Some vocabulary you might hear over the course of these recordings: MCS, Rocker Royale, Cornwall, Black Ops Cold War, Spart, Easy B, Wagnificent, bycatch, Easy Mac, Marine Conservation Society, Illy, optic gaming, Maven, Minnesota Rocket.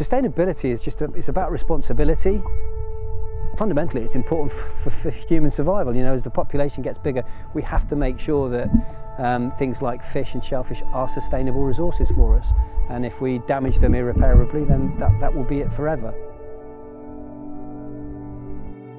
Sustainability is just it's about responsibility. Fundamentally, it's important for human survival. You know, as the population gets bigger, we have to make sure that things like fish and shellfish are sustainable resources for us. And if we damage them irreparably, then that will be it forever.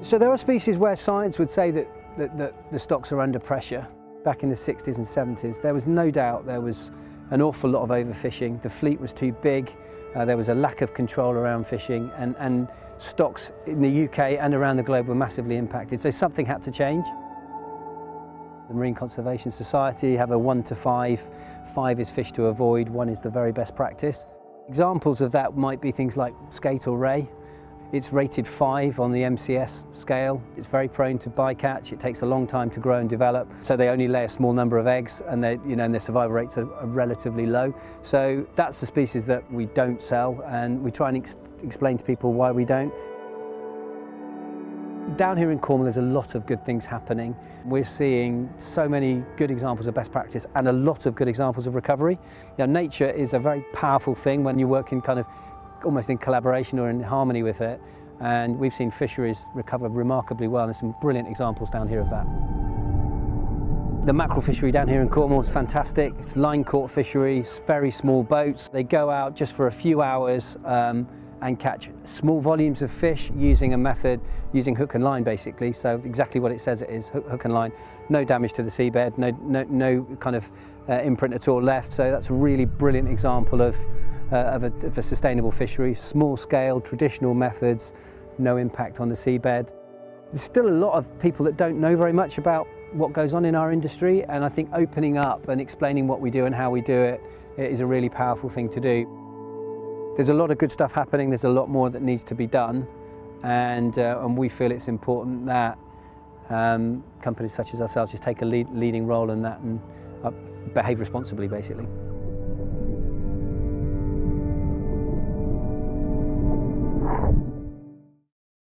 So there are species where science would say that the stocks are under pressure. Back in the 60s and 70s, there was no doubt there was an awful lot of overfishing. The fleet was too big. There was a lack of control around fishing, and stocks in the UK and around the globe were massively impacted, so something had to change. The Marine Conservation Society have a 1 to 5. 5 is fish to avoid, 1 is the very best practice. Examples of that might be things like skate or ray. It's rated 5 on the MCS scale. It's very prone to bycatch. It takes a long time to grow and develop, so they only lay a small number of eggs, and their survival rates are relatively low. So that's the species that we don't sell, and we try and explain to people why we don't. Down here in Cornwall, there's a lot of good things happening. We're seeing so many good examples of best practice and a lot of good examples of recovery. Now, nature is a very powerful thing when you work in kind of almost in collaboration or in harmony with it, and we've seen fisheries recover remarkably well, and there's some brilliant examples down here of that. The mackerel fishery down here in Cornwall is fantastic. It's line caught fishery, it's very small boats. They go out just for a few hours and catch small volumes of fish using a method, using hook and line basically, so exactly what it says it is, hook and line. No damage to the seabed, no kind of imprint at all left, so that's a really brilliant example of a sustainable fishery, small scale, traditional methods, no impact on the seabed. There's still a lot of people that don't know very much about what goes on in our industry, and I think opening up and explaining what we do and how we do it is a really powerful thing to do. There's a lot of good stuff happening, there's a lot more that needs to be done, and we feel it's important that companies such as ourselves just take a leading role in that and behave responsibly basically.